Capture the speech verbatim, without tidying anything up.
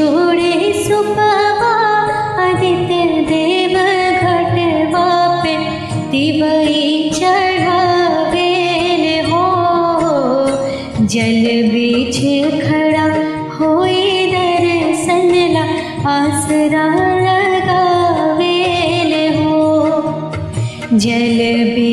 जोड़े सुपवा आदित्य देव घटवा पे तिवई चढ़ावे हो जल बीच खड़ा होई दर्शन ला आसरा लगावे हो जल बीच।